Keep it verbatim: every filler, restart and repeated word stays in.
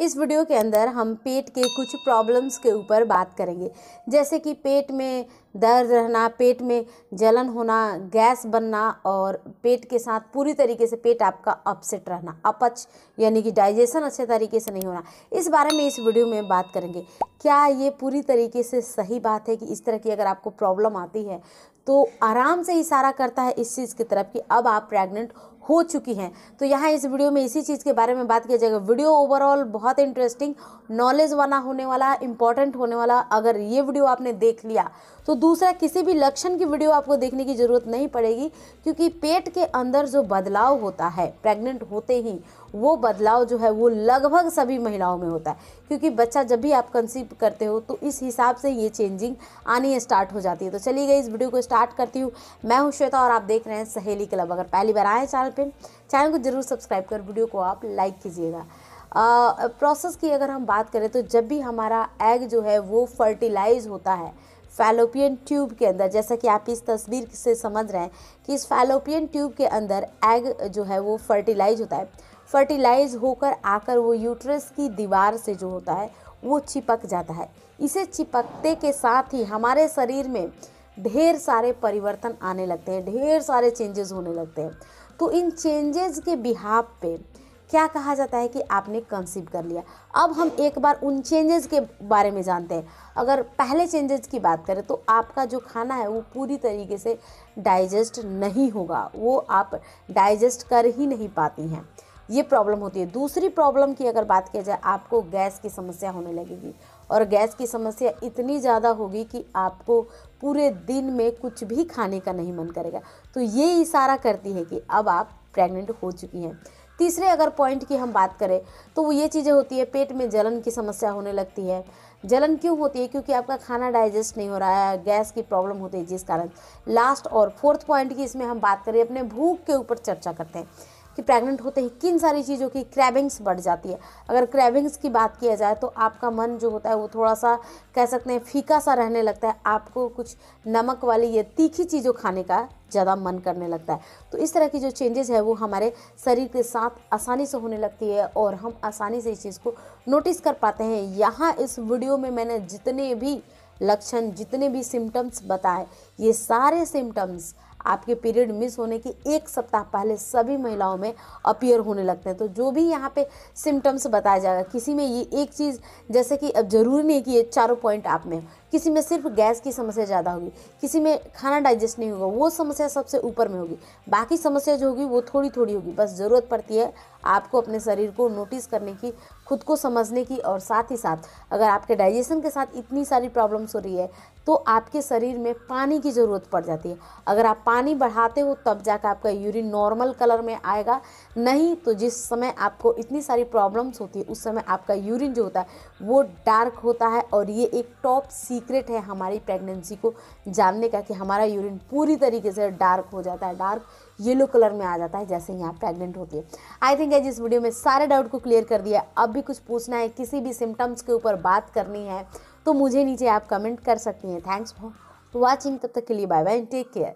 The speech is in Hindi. इस वीडियो के अंदर हम पेट के कुछ प्रॉब्लम्स के ऊपर बात करेंगे, जैसे कि पेट में दर्द रहना, पेट में जलन होना, गैस बनना और पेट के साथ पूरी तरीके से पेट आपका अपसेट रहना, अपच यानी कि डाइजेशन अच्छे तरीके से नहीं होना। इस बारे में इस वीडियो में बात करेंगे। क्या ये पूरी तरीके से सही बात है कि इस तरह की अगर आपको प्रॉब्लम आती है तो आराम से इशारा करता है इस चीज़ की तरफ कि अब आप प्रेग्नेंट हो चुकी हैं। तो यहाँ इस वीडियो में इसी चीज़ के बारे में बात किया जाएगा। वीडियो ओवरऑल बहुत इंटरेस्टिंग, नॉलेज वाला होने वाला, इंपॉर्टेंट होने वाला। अगर ये वीडियो आपने देख लिया तो दूसरा किसी भी लक्षण की वीडियो आपको देखने की ज़रूरत नहीं पड़ेगी, क्योंकि पेट के अंदर जो बदलाव होता है प्रेग्नेंट होते ही, वो बदलाव जो है वो लगभग सभी महिलाओं में होता है, क्योंकि बच्चा जब भी आप कंसीव करते हो तो इस हिसाब से ये चेंजिंग आनी स्टार्ट हो जाती है। तो चलिए गई इस वीडियो को स्टार्ट करती हूँ। मैं हूँ श्वेता और आप देख रहे हैं सहेली क्लब। अगर पहली बार आए चैनल पे, चैनल को जरूर सब्सक्राइब कर वीडियो को आप लाइक कीजिएगा। प्रोसेस की अगर हम बात करें तो जब भी हमारा एग जो है वो फर्टिलाइज होता है फैलोपियन ट्यूब के अंदर, जैसा कि आप इस तस्वीर से समझ रहे हैं कि इस फैलोपियन ट्यूब के अंदर एग जो है वो फर्टिलाइज होता है। फर्टिलाइज होकर आकर वो यूट्रस की दीवार से जो होता है वो चिपक जाता है। इसे चिपकते के साथ ही हमारे शरीर में ढेर सारे परिवर्तन आने लगते हैं, ढेर सारे चेंजेस होने लगते हैं। तो इन चेंजेस के बिहाव पे क्या कहा जाता है कि आपने कंसीव कर लिया। अब हम एक बार उन चेंजेस के बारे में जानते हैं। अगर पहले चेंजेस की बात करें तो आपका जो खाना है वो पूरी तरीके से डाइजेस्ट नहीं होगा, वो आप डाइजेस्ट कर ही नहीं पाती हैं, ये प्रॉब्लम होती है। दूसरी प्रॉब्लम की अगर बात किया जाए, आपको गैस की समस्या होने लगेगी और गैस की समस्या इतनी ज़्यादा होगी कि आपको पूरे दिन में कुछ भी खाने का नहीं मन करेगा। तो ये इशारा करती है कि अब आप प्रेग्नेंट हो चुकी हैं। तीसरे अगर पॉइंट की हम बात करें तो वो ये चीज़ें होती है, पेट में जलन की समस्या होने लगती है। जलन क्यों होती है? क्योंकि आपका खाना डाइजेस्ट नहीं हो रहा है, गैस की प्रॉब्लम होती है जिस कारण। लास्ट और फोर्थ पॉइंट की इसमें हम बात करें, अपने भूख के ऊपर चर्चा करते हैं कि प्रेग्नेंट होते ही किन सारी चीज़ों की क्रैविंग्स बढ़ जाती है। अगर क्रैविंग्स की बात किया जाए तो आपका मन जो होता है वो थोड़ा सा कह सकते हैं फीका सा रहने लगता है, आपको कुछ नमक वाली ये तीखी चीज़ों खाने का ज़्यादा मन करने लगता है। तो इस तरह की जो चेंजेस है वो हमारे शरीर के साथ आसानी से होने लगती है और हम आसानी से इस चीज़ को नोटिस कर पाते हैं। यहाँ इस वीडियो में मैंने जितने भी लक्षण, जितने भी सिम्टम्स बताए, ये सारे सिम्टम्स आपके पीरियड मिस होने की एक सप्ताह पहले सभी महिलाओं में अपीयर होने लगते हैं। तो जो भी यहाँ पे सिम्टम्स बताया जाएगा, किसी में ये एक चीज़, जैसे कि अब ज़रूरी नहीं कि ये चारों पॉइंट आप में, किसी में सिर्फ गैस की समस्या ज़्यादा होगी, किसी में खाना डाइजेस्ट नहीं होगा, वो समस्या सबसे ऊपर में होगी, बाकी समस्या जो होगी वो थोड़ी थोड़ी होगी। बस ज़रूरत पड़ती है आपको अपने शरीर को नोटिस करने की, खुद को समझने की, और साथ ही साथ अगर आपके डाइजेशन के साथ इतनी सारी प्रॉब्लम्स हो रही है तो आपके शरीर में पानी की ज़रूरत पड़ जाती है। अगर आप पानी बढ़ाते हो तब जाकर आपका यूरिन नॉर्मल कलर में आएगा, नहीं तो जिस समय आपको इतनी सारी प्रॉब्लम्स होती है उस समय आपका यूरिन जो होता है वो डार्क होता है। और ये एक टॉप सीक्रेट है हमारी प्रेगनेंसी को जानने का कि हमारा यूरिन पूरी तरीके से डार्क हो जाता है, डार्क येलो कलर में आ जाता है जैसे ही आप प्रेग्नेंट होती है। आई थिंक आज इस वीडियो में सारे डाउट को क्लियर कर दिया। अब भी कुछ पूछना है, किसी भी सिम्टम्स के ऊपर बात करनी है तो मुझे नीचे आप कमेंट कर सकती हैं। थैंक्स फॉर वॉचिंग, तब तक के लिए बाय बाय, टेक केयर।